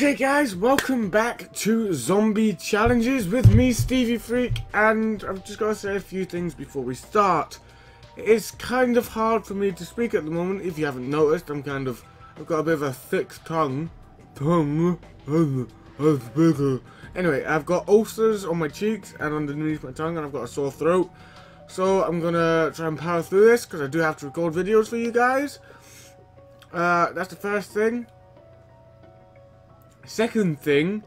Okay guys, welcome back to Zombie Challenges with me, SteveyFreaq, and I've just got to say a few things before we start. It's kind of hard for me to speak at the moment. If you haven't noticed, I've got a bit of a thick tongue. Anyway, I've got ulcers on my cheeks and underneath my tongue, and I've got a sore throat. So I'm gonna try and power through this because I do have to record videos for you guys. That's the first thing. Second thing,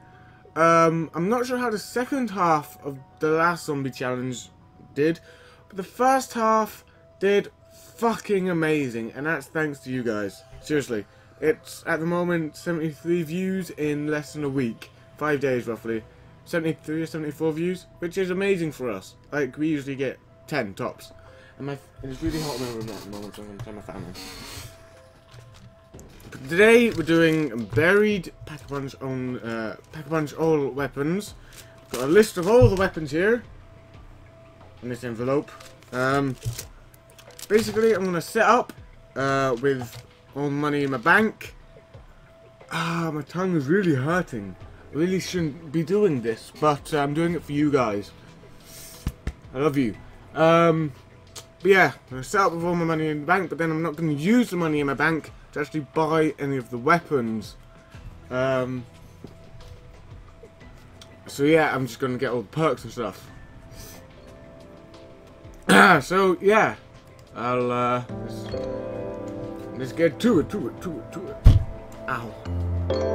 I'm not sure how the second half of the last zombie challenge did, but the first half did fucking amazing, and that's thanks to you guys. Seriously, it's at the moment 73 views in less than a week, 5 days roughly, 73 or 74 views, which is amazing for us. Like, we usually get 10 tops, and it's really hot in my room at the moment, so I'm going to tell my family. Today we're doing Buried Pack-a-Punch on Pack-a-Punch all weapons. Got a list of all the weapons here in this envelope. Basically, I'm gonna set up with all the money in my bank. Ah, my tongue is really hurting. I really shouldn't be doing this, but I'm doing it for you guys. I love you. But yeah, I'm gonna set up with all my money in the bank, but then I'm not gonna use the money in my bank to actually buy any of the weapons. So yeah, I'm just going to get all the perks and stuff. So yeah, I'll let's get to it. Ow.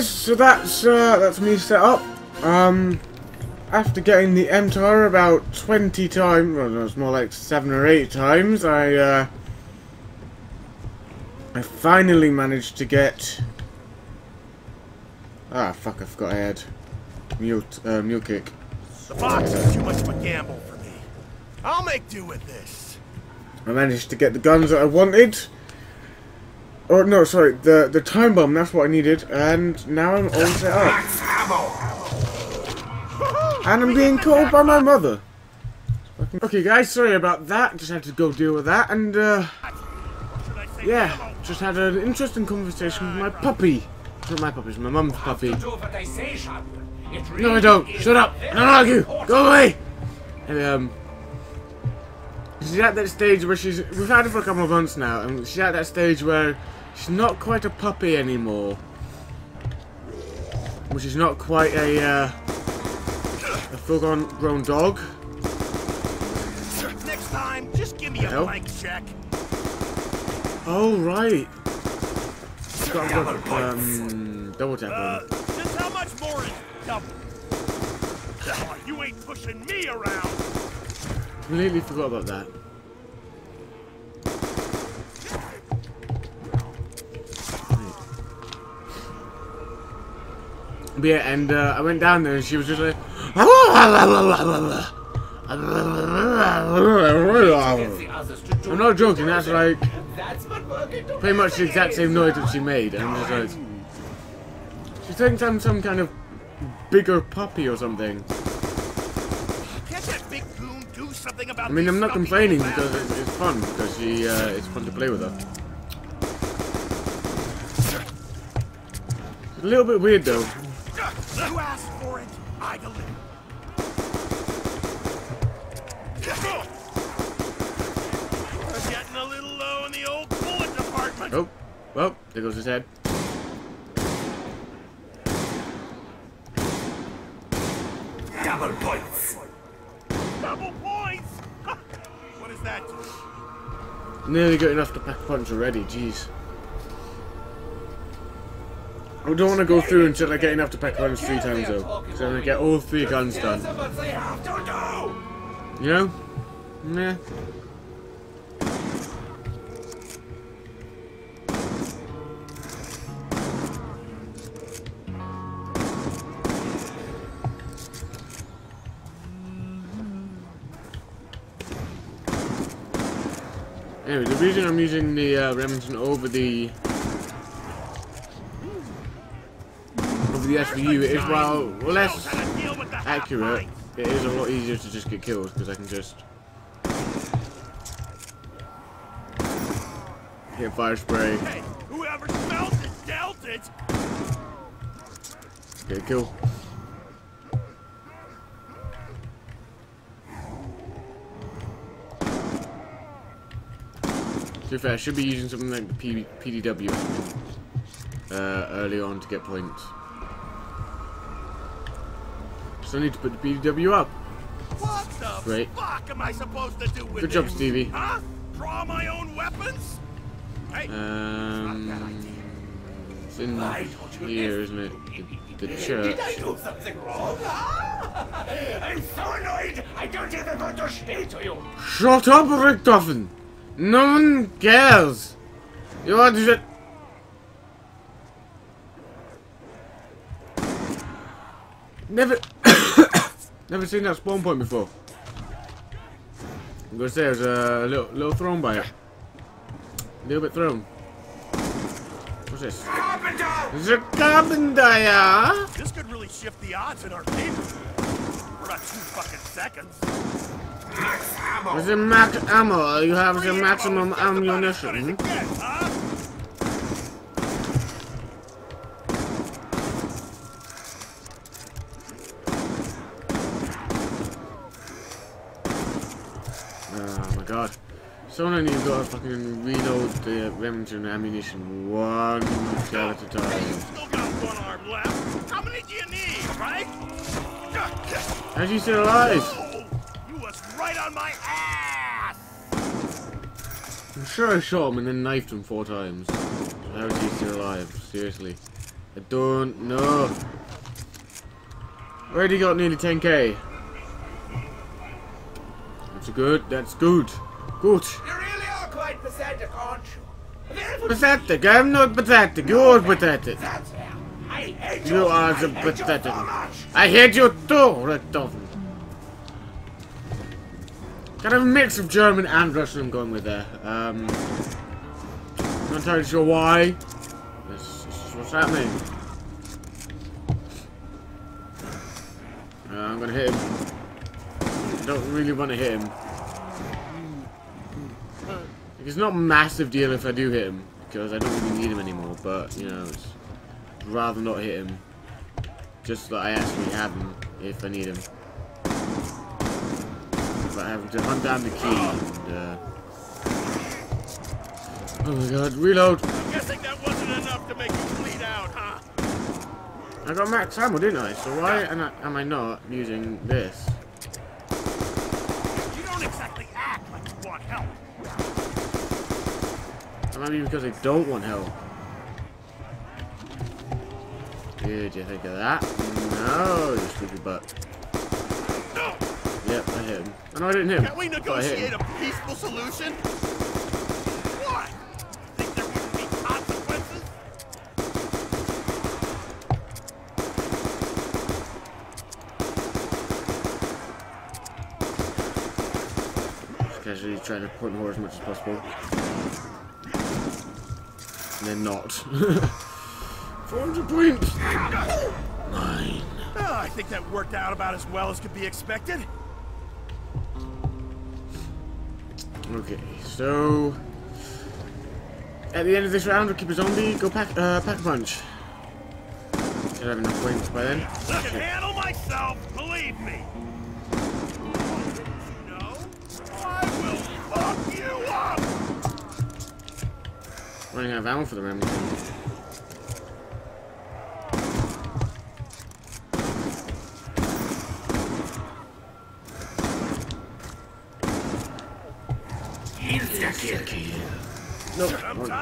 So that's me set up. After getting the M-Tar about 20 times, well, no, it's more like 7 or 8 times, I finally managed to get. Ah, fuck! I forgot I had mule kick. The box is too much of a gamble for me. I'll make do with this. I managed to get the guns that I wanted. Oh no, sorry, the time bomb. That's what I needed, and now I'm all set up. And I'm being called by my mother. Okay, guys, sorry about that. Just had to go deal with that, and yeah, just had an interesting conversation with my puppy. Not my puppy, it's my mum's puppy. No, I don't. Shut up. Don't argue. Go away. And, she's at that stage where she's... We've had her for a couple of months now, and she's at that stage where she's not quite a puppy anymore. Which is not quite a full-grown dog. Next time, just give me a blank check. Oh, right. Got to work, double tap on it. How much more is double? Oh, you ain't pushing me around. Completely forgot about that. But yeah, and I went down there and she was just like, I'm not joking. That's like pretty much the exact same noise that she made, and I'm just like. She thinks I'm some kind of bigger puppy or something. Can't that big goon do something about I mean, I'm not complaining because it's fun, because she, it's fun to play with her. It's a little bit weird though. You asked for it, I deliver. We're getting a little low in the old bullet department. Oh, well, there goes his head. Double points! Double points! What is that? Nearly got enough to Pack-a-Punch already, jeez. I don't want to go through until I get enough to Pack-a-Punch 3 times though. Because I'm going to get all 3 guns done. You know? Nah. Anyway, the reason I'm using the Remington over the SVU is, while less accurate, it is a lot easier to just get killed because I can just hit fire spray. Hey, whoever smelled it, dealt it. Get a kill. To be fair, I should be using something like the PDW early on to get points. So I need to put the PDW up. What the fuck am I supposed to do with Good job, Stevie. Huh? Draw my own weapons? Hey, it's in here, isn't it? The church. Did I do something wrong? I'm so annoyed! I don't even want to speak to you! Shut up, Richtofen! No one cares. You are just. Never seen that spawn point before. I'm gonna say it was a little thrown by it. A little bit thrown. What's this? It's a carpenter. This could really shift the odds in our favor. We're not 2 fucking seconds. With the max ammo, you have the maximum ammunition. Oh my god. Someone needs to fucking reload the Remington ammunition one shell at a time. Hey, you still got one arm left. How many do you need, right? How's he still alive? Right on my ass! I'm sure I shot him and then knifed him 4 times. How is he still alive? Seriously. I don't know. Already got nearly 10k. That's good. That's good. Good. You really are quite pathetic, aren't you? Pathetic. I'm not pathetic. You're pathetic. You are the pathetic. I hate you too, Richtofen. Kind of a mix of German and Russian I'm going with there. Not entirely sure why. This is what's happening. I'm gonna hit him. I don't really want to hit him. It's not a massive deal if I do hit him, because I don't really need him anymore, but you know, I'd rather not hit him. Just that I actually have him if I need him. But having to hunt down the key and, oh my god, reload! I'm guessing that wasn't enough to make you bleed out, huh? I got max ammo, didn't I? So why am I not using this? You don't exactly act like you want help. That might be because I don't want help. Did you think of that? No, you stupid butt. Yep, I hit him. I know I didn't hit him. Can we negotiate a peaceful solution? What? Think there wouldn't be consequences? Just casually trying to point horror as much as possible. And then not. 400 points! 9. Oh, I think that worked out about as well as could be expected. Okay, so at the end of this round, we'll keep a zombie, go pack-a-punch. Should have enough points by then. I can handle myself, believe me. No, I will fuck you up. Running out of ammo for the Remington. Nope, I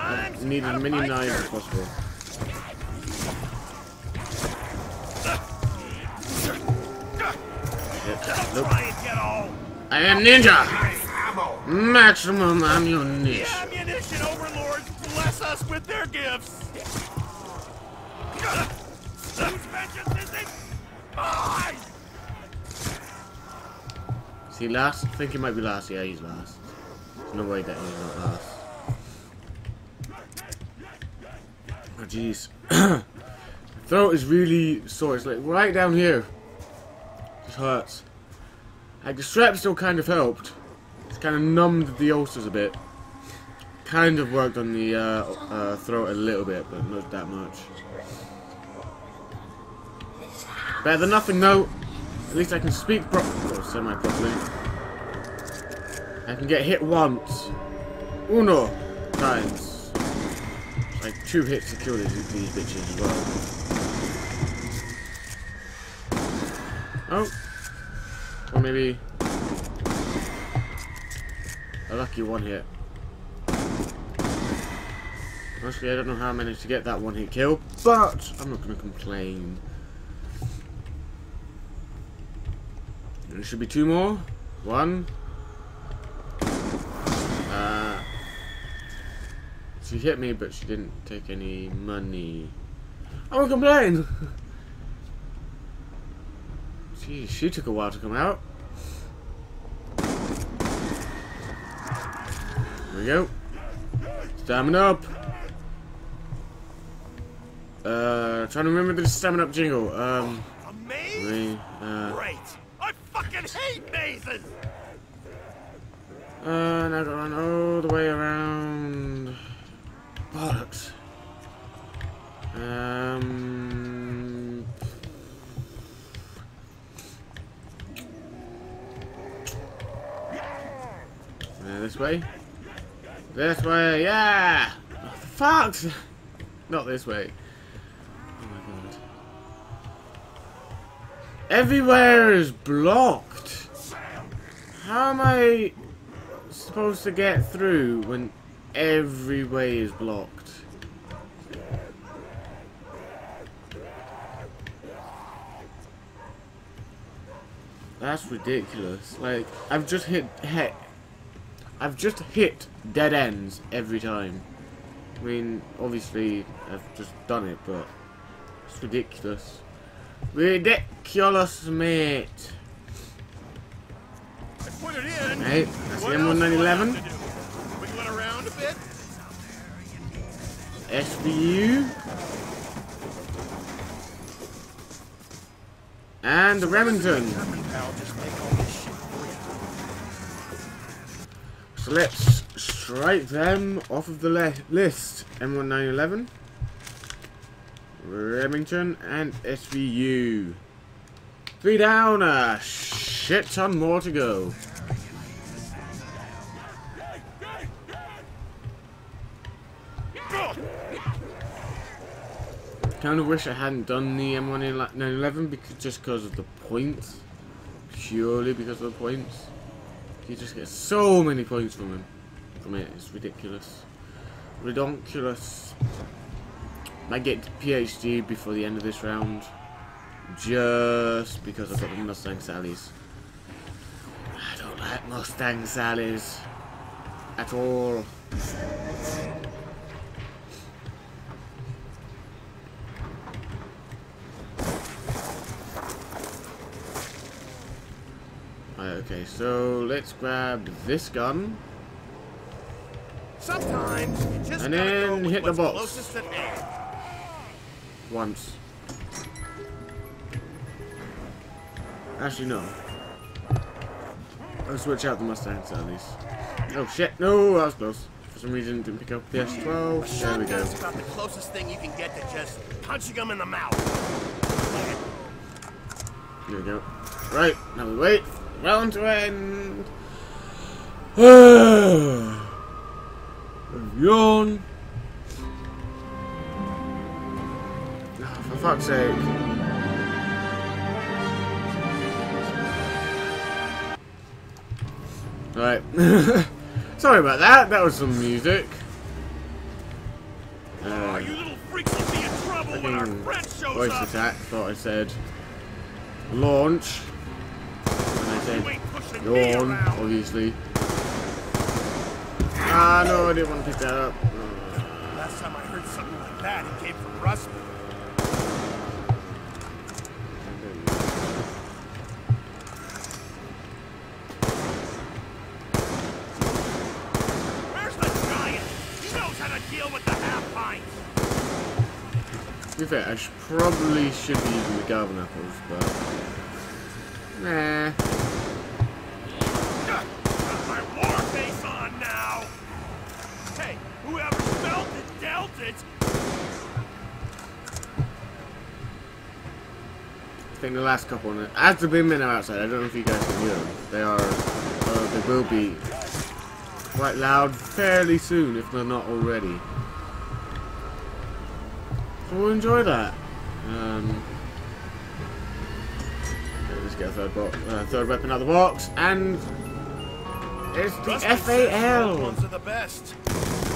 need as many knives as possible. Nope. I am ninja! Maximum ammunition! The ammunition overlords bless us with their gifts! Whose vengeance is it? Mine! Is he last? I think he might be last. Yeah, he's last. There's no way that he's not last. Oh jeez. My throat is really sore, it's like right down here. It hurts. Like the strep still kind of helped. It's kind of numbed the ulcers a bit. Kind of worked on the throat a little bit, but not that much. Better than nothing though. At least I can speak semi-properly. I can get hit once. Uno times. Like 2 hits to kill these bitches as well. Oh! Or maybe a lucky 1 hit. Honestly, I don't know how I managed to get that 1 hit kill, but I'm not going to complain. There should be 2 more. 1. She hit me, but she didn't take any money. I won't complain! Jeez, she took a while to come out. There we go. Stamina up! Trying to remember the stamina up jingle. A maze? Great! I fucking hate mazes! Now I gotta run all the way around. Bollocks. This way. This way, yeah! Oh, fuck! Not this way. Oh my god. Everywhere is blocked. How am I supposed to get through when every way is blocked? That's ridiculous. Like, I've just hit dead ends every time. I mean, obviously, I've just done it, but it's ridiculous. Ridiculous, mate. I put it in. Right, that's the M1911. We went around a bit. SVU. And the Remington. So let's strike them off of the list. M1911, Remington, and SVU. 3 down, a shit ton more to go. Kind of wish I hadn't done the M1911 because just because of the points, purely because of the points. You just get so many points from him. From it, it's ridiculous, redonkulous. Might get to PhD before the end of this round, just because I've got the Mustang Sallys. I don't like Mustang Sallys at all. Okay, so let's grab this gun. Sometimes you just and then hit the box once. Actually, no. I'll switch out the Mustang Sally's. Oh shit! No, that was close. For some reason, didn't pick up the S12. There we go. Shotgun's about the closest thing you can get to just punching them in the mouth. There we go. Right, now we wait. Round to end. Yawn. Oh, for fuck's sake. Right. Sorry about that. That was some music. You little freaks will be in trouble when our friend shows voice up. Attack. Thought I said launch. Yawn, obviously. Ah, no, I didn't want to pick that up. Last time I heard something like that, it came from Rust. Where's the giant? He knows how to deal with the half pints. To be fair, I probably should be using the Galvan apples, but nah. I think the last couple on it. As the big men are outside, I don't know if you guys can hear them. They are, they will be quite loud fairly soon if they're not already. So we'll enjoy that. Let's get a third weapon out of the box, and it's the FAL. Ones are the best.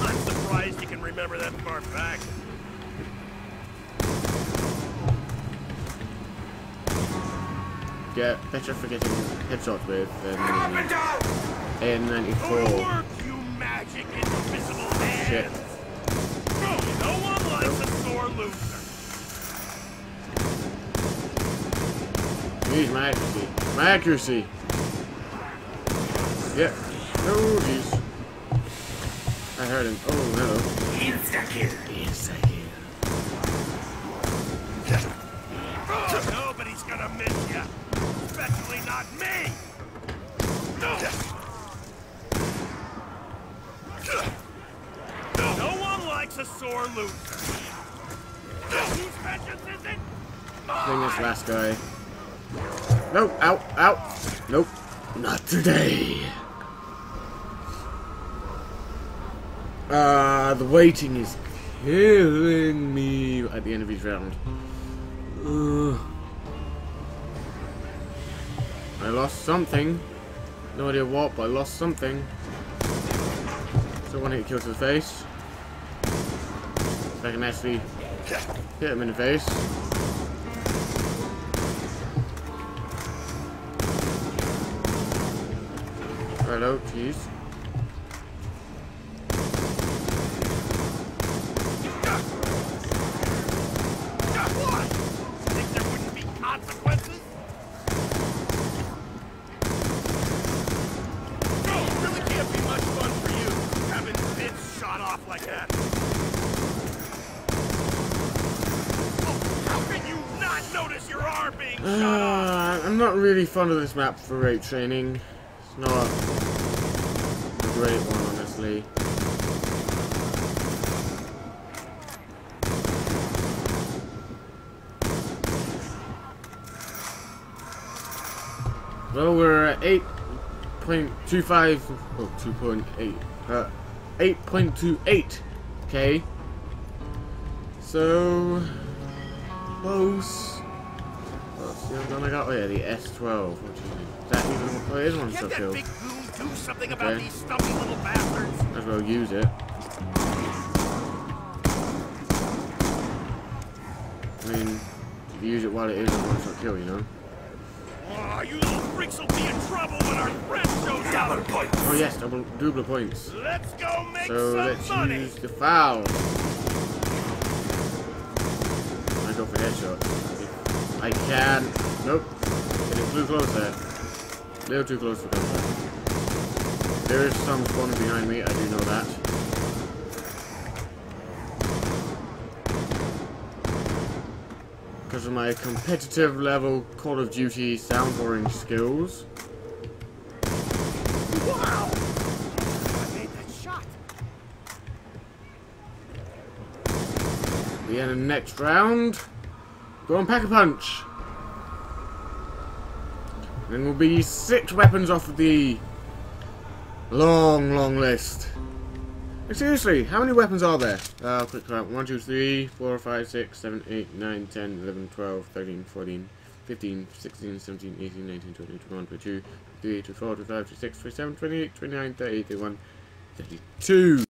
I'm surprised you can remember that far back. Get better for getting headshots with A94. Shit. No one likes a sore loser. Use my accuracy. My accuracy. Yep. Oh jeez. I heard him. Oh no. Insta-kill. Insta-kill. Oh, nobody's gonna miss ya. Especially not me! No! No one likes a sore loser. These matches isn't mine. Bring this last guy. Nope, out, out. Nope, not today. The waiting is killing me at the end of each round. I lost something. No idea what, but I lost something. So one hit kill to the face. So I can actually hit him in the face. fellow, jeez. Fond of this map for rate training. It's not a great one, honestly. Well, we're at 8.25, oh, 2.8, 8.28, okay. So close. I got here, the S12, which is exactly what it is on stuff hill. Do something about these stumpy little bastards. Might as well use it. I mean, if you use it while it is on stuff hill, you know. Oh, you little freaks will be in trouble when our friend shows double up. Points. Oh yes, double points. Let's go make some money. Use the foul. I go for headshots. I can. Nope. Getting too close there. A little too close for combat. There is some spawning behind me, I do know that. Because of my competitive level Call of Duty soundboarding skills. Wow! I made that shot! The end of the next round. Go on, Pack-a-Punch! Then we'll be 6 weapons off of the long, long list. And seriously, how many weapons are there? I'll quick count. 1, 2, 3, 4, 5, 6, 7, 8, 9, 10, 11, 12, 13, 14, 15, 16, 17, 18, 19, 20, 21, 22, 23, 24, 25, 26, 27, 28, 29, 30, 31, 32.